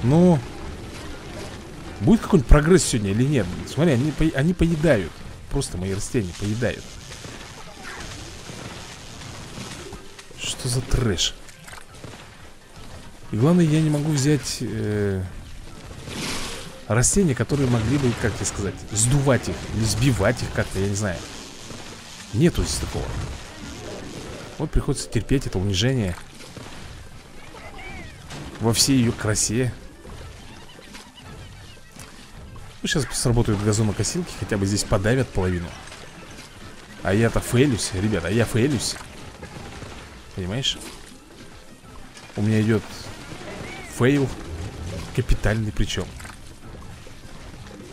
Ну, будет какой-нибудь прогресс сегодня или нет? Смотри, они, они поедают. Просто мои растения поедают. Что за трэш? И главное, я не могу взять... Э растения, которые могли бы, как тебе сказать, сдувать их, или сбивать их как-то, я не знаю. Нету здесь такого. Вот приходится терпеть это унижение во всей ее красе. Ну, сейчас сработают газонокосилки, хотя бы здесь подавят половину. А я-то фейлюсь, ребята, а я фейлюсь. Понимаешь? У меня идет фейл капитальный причем.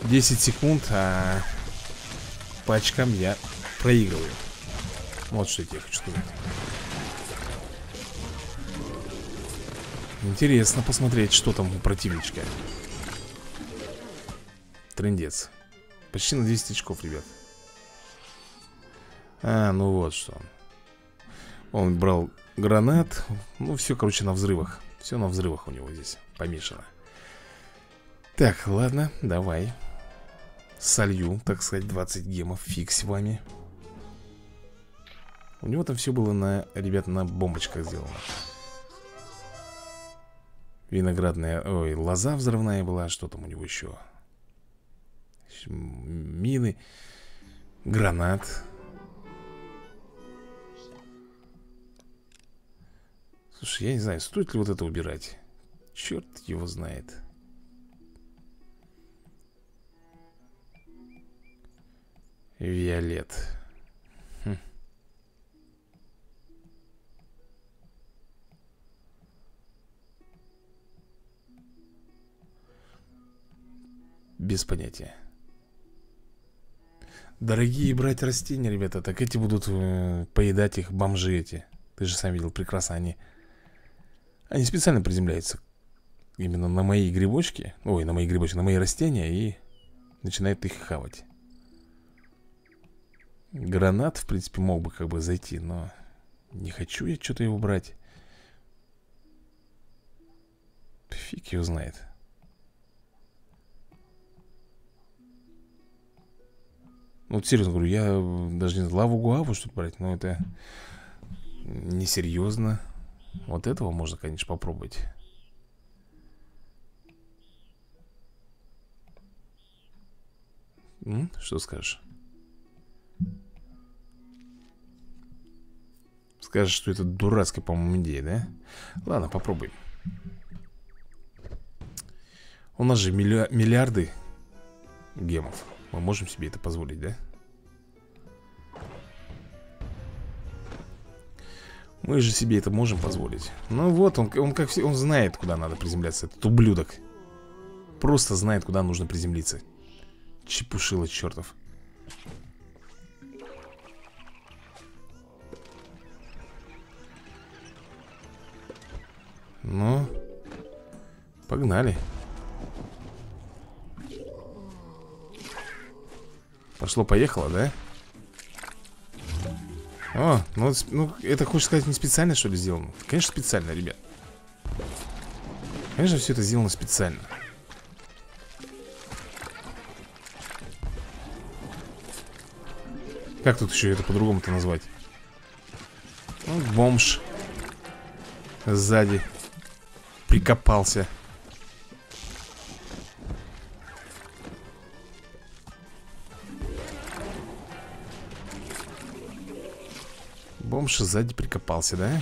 десять секунд, а по очкам я проигрываю. Вот что я тебе хочу сказать. Интересно посмотреть, что там у противничка. Трындец. Почти на двести очков, ребят. А, ну вот что. Он брал гранат. Ну все, короче, на взрывах. Все на взрывах у него здесь помешано. Так, ладно, давай. Солью, так сказать, двадцать гемов. Фиг с вами. У него там все было на, ребят, на бомбочках сделано. Виноградная, ой, лоза взрывная была. Что там у него еще? Мины. Гранат. Слушай, я не знаю, стоит ли вот это убирать. Черт его знает. Виолет. Хм. Без понятия. Дорогие брать растения, ребята. Так эти будут э, поедать их бомжи эти. Ты же сам видел прекрасно. Они, они специально приземляются именно на мои грибочки. Ой, на мои грибочки, на мои растения. И начинают их хавать. Гранат, в принципе, мог бы как бы зайти, но не хочу я что-то его брать. Фиг его знает. Ну, вот серьезно говорю, я даже не лаву-гуаву что-то брать, но это несерьезно. Вот этого можно, конечно, попробовать. М? Что скажешь? Скажешь, что это дурацкая, по-моему, идея, да? Ладно, попробуем. У нас же миллиар миллиарды гемов. Мы можем себе это позволить, да? Мы же себе это можем позволить. Ну вот, он, он как все, он знает, куда надо приземляться. Этот ублюдок просто знает, куда нужно приземлиться. Чепушило чертов. Ну, погнали. Пошло-поехало, да? О, ну, ну, это, хочешь сказать, не специально, что ли, сделано? Конечно, специально, ребят. Конечно, все это сделано специально. Как тут еще это по-другому-то назвать? Бомж сзади прикопался. Бомж сзади прикопался, да?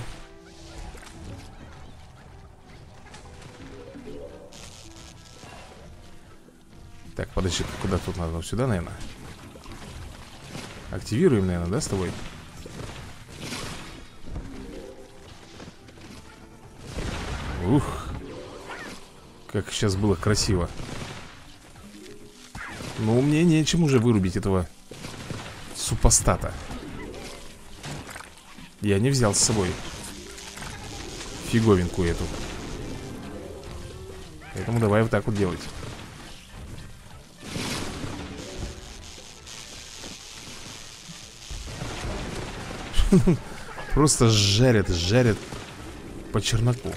Так, подожди, куда тут надо? Сюда, наверное. Активируем, наверное, да, с тобой? Ух, как сейчас было красиво. Ну, мне нечем уже вырубить этого супостата. Я не взял с собой фиговинку эту. Поэтому давай вот так вот делать. Просто жарят, жарят по черноку.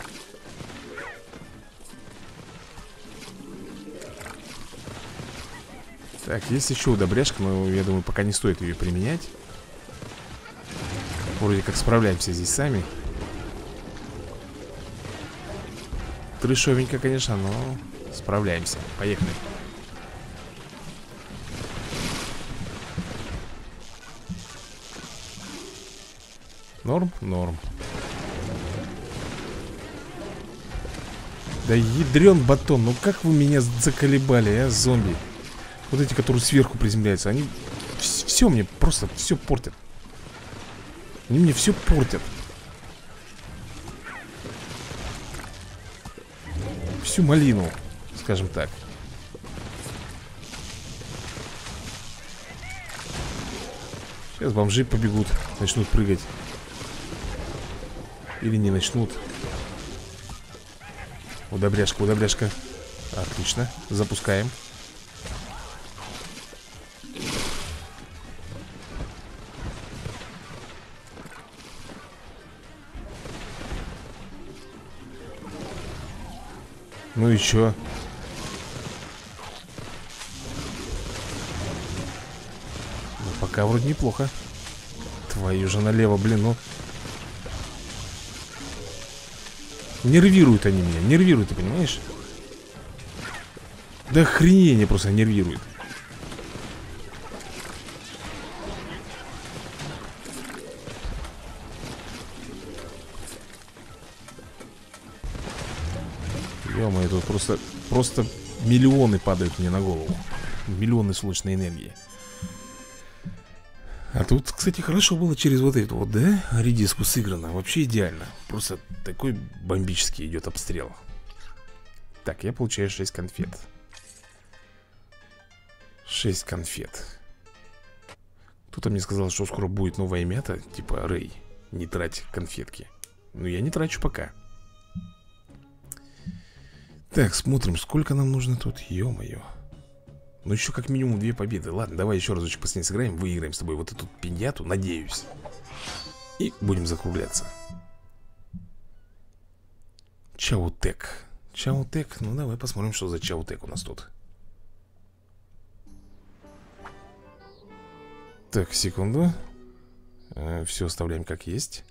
Так, есть еще удобряшка, но я думаю, пока не стоит ее применять. Вроде как справляемся здесь сами. Трешовенько, конечно, но справляемся. Поехали. Норм? Норм. Да ядрен батон, ну как вы меня заколебали, а, зомби? Вот эти, которые сверху приземляются, они все мне, просто все портят. Они мне все портят. Всю малину, скажем так. Сейчас бомжи побегут, начнут прыгать. Или не начнут. Удобряшка, удобряшка. Отлично, запускаем. Ну и чё? Ну пока вроде неплохо. Твою же налево, блин, ну. Нервируют они меня, нервируют, ты понимаешь? Да охренение просто нервирует. Ё-моё, тут просто, просто миллионы падают мне на голову. Миллионы солнечной энергии. А тут, кстати, хорошо было через вот эту вот, да, редиску сыграно. Вообще идеально. Просто такой бомбический идет обстрел. Так, я получаю шесть конфет. шесть конфет. Кто-то мне сказал, что скоро будет новая мята. Типа, Рэй, не трать конфетки. Но я не трачу пока. Так, смотрим, сколько нам нужно тут, ё-моё. Ну еще как минимум две победы. Ладно, давай еще разочек последний сыграем. Выиграем с тобой вот эту пиньяту, надеюсь. И будем закругляться. Чаутек. Чаутек, ну давай посмотрим, что за чаутек у нас тут. Так, секунду. Все оставляем как есть.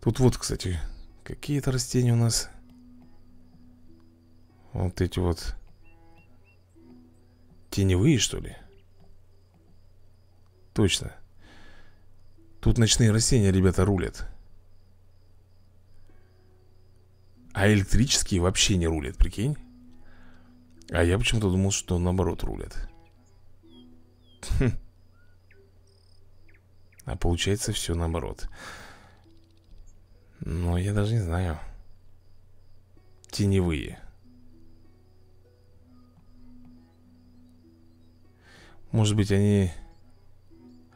Тут вот, кстати, какие-то растения у нас. Вот эти вот теневые, что ли? Точно. Тут ночные растения, ребята, рулят. А электрические вообще не рулят, прикинь. А я почему-то думал, что наоборот рулят. Хм. А получается все наоборот. Но я даже не знаю. Теневые. Может быть, они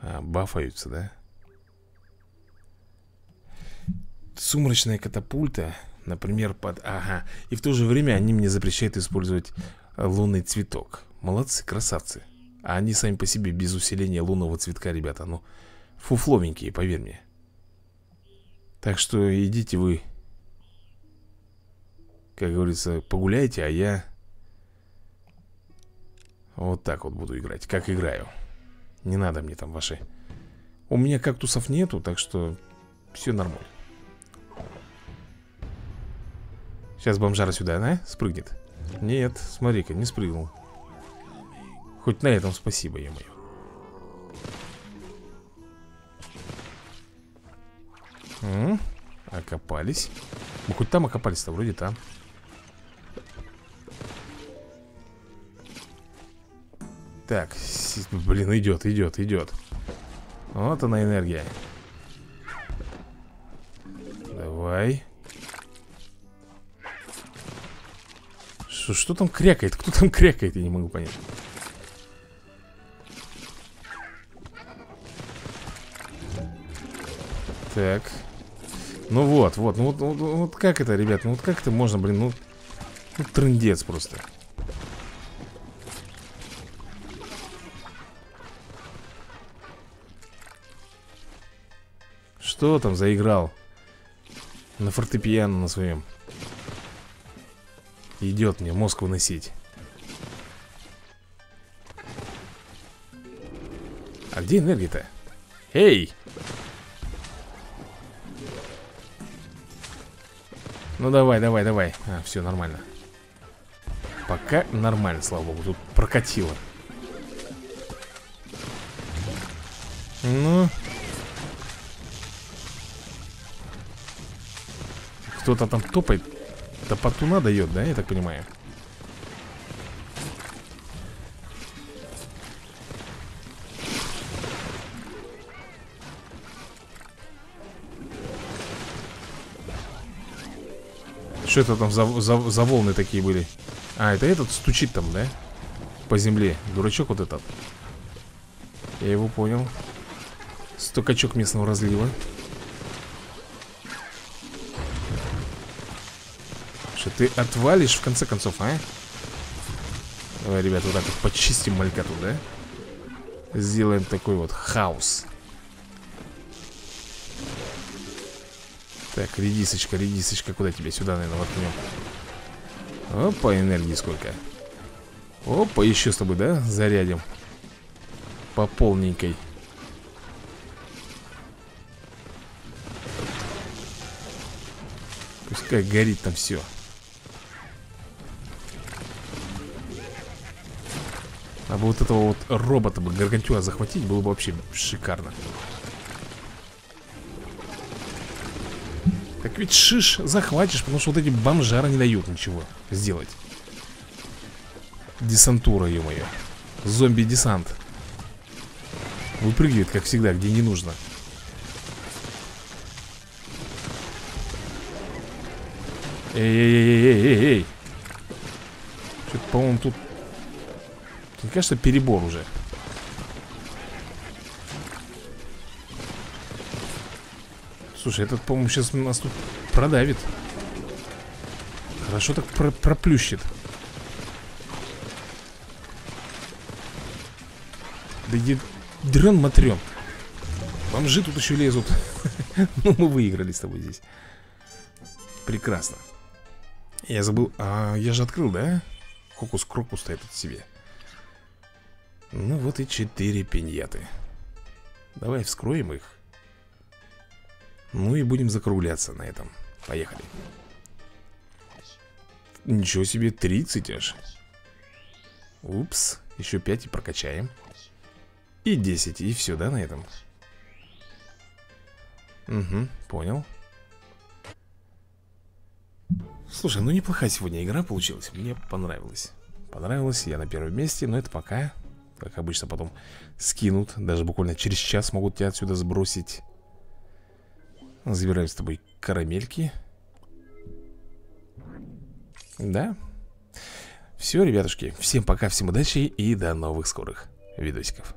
а, бафаются, да? Сумрачная катапульта, например, под... Ага, и в то же время они мне запрещают использовать лунный цветок. Молодцы, красавцы. А они сами по себе без усиления лунного цветка, ребята, ну, фуфловенькие, поверь мне. Так что идите вы, как говорится, погуляйте, а я... Вот так вот буду играть, как играю. Не надо мне там ваши. У меня кактусов нету, так что Все нормально. Сейчас бомжара сюда, да? Спрыгнет. Нет, смотри-ка, не спрыгнул. Хоть на этом спасибо, е-мое. М-м, окопались. Мы хоть там окопались-то, вроде там. Так, блин, идет, идет, идет. Вот она энергия. Давай. Что, что там крякает? Кто там крякает? Я не могу понять. Так. Ну вот, вот, ну вот, вот, вот как это, ребят, ну вот как это можно, блин, ну, ну трындец просто. Что там заиграл? На фортепиано на своем. Идет мне мозг выносить. А где энергия-то? Эй! Ну давай, давай, давай. А, все нормально. Пока нормально, слава богу. Тут прокатило. Ну... Кто-то там топает. Топотуна дает, да, я так понимаю. Что это там за, за, за волны такие были? А, это этот стучит там, да? По земле, дурачок вот этот. Я его понял. Стукачок местного разлива. Ты отвалишь, в конце концов, а? Давай, ребят, вот так вот почистим малькату, да? Сделаем такой вот хаос. Так, редисочка, редисочка. Куда тебе? Сюда, наверное, воткнем. Опа, энергии сколько. Опа, еще с тобой, да? Зарядим. По полненькой. Пускай горит там все. А бы вот этого вот робота бы, Гаргантюа, захватить, было бы вообще шикарно. Так ведь шиш захватишь, потому что вот эти бомжары не дают ничего сделать. Десантура, ё-моё. Зомби-десант. Выпрыгивает, как всегда, где не нужно. Эй-эй-эй-эй-эй-эй. Что-то, по-моему, тут... Мне кажется, перебор уже. Слушай, этот, по-моему, сейчас нас тут продавит. Хорошо так про проплющит. Да иди дрен матрен. Бомжи тут еще лезут. Ну, мы выиграли с тобой здесь. Прекрасно. Я забыл. А, я же открыл, да? Хокус-крокус стоит от себе. Ну вот и четыре пиньяты. Давай вскроем их. Ну и будем закругляться на этом. Поехали. Ничего себе, тридцать аж. Упс, еще пять и прокачаем. И десять, и все, да, на этом? Угу, понял. Слушай, ну неплохая сегодня игра получилась. Мне понравилось. Понравилось, я на первом месте, но это пока... Как обычно потом скинут. Даже буквально через час могут тебя отсюда сбросить. Забираем с тобой карамельки. Да. Все, ребятушки, всем пока, всем удачи и до новых скорых видосиков.